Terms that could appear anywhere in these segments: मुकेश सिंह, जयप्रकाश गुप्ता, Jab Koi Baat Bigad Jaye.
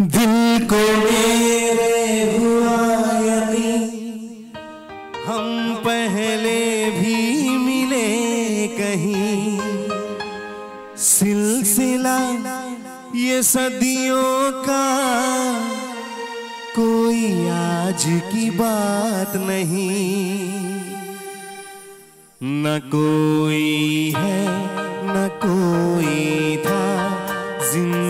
दिल को मेरे हुआ यकीन हम पहले भी मिले कहीं, सिलसिला ये सदियों का कोई आज की बात नहीं। न कोई है न कोई था जिंदगी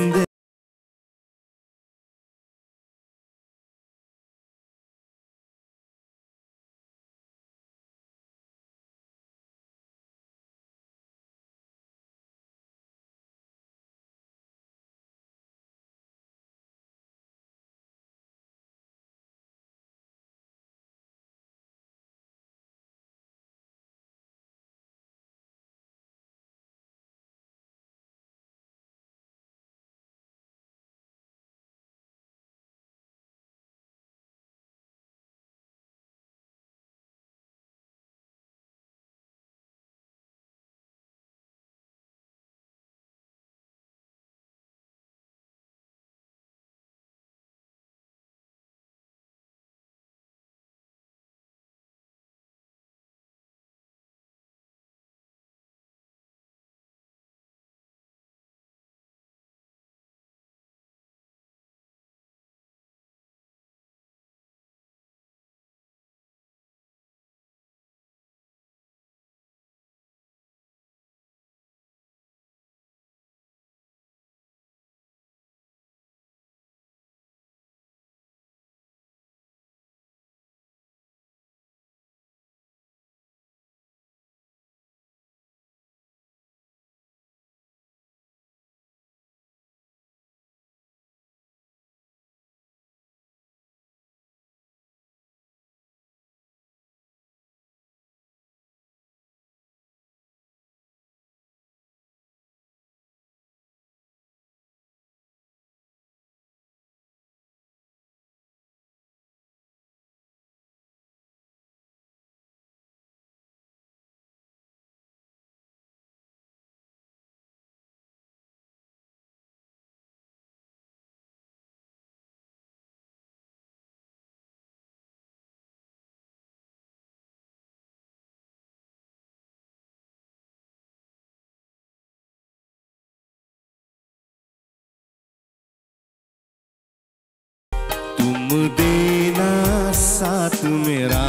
देना साथ मेरा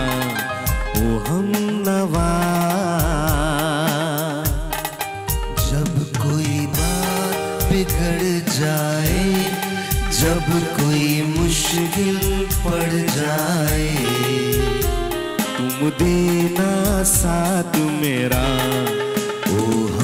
वो हम नवा, जब कोई बात बिगड़ जाए, जब कोई मुश्किल पड़ जाए, तुम देना साथ मेरा वो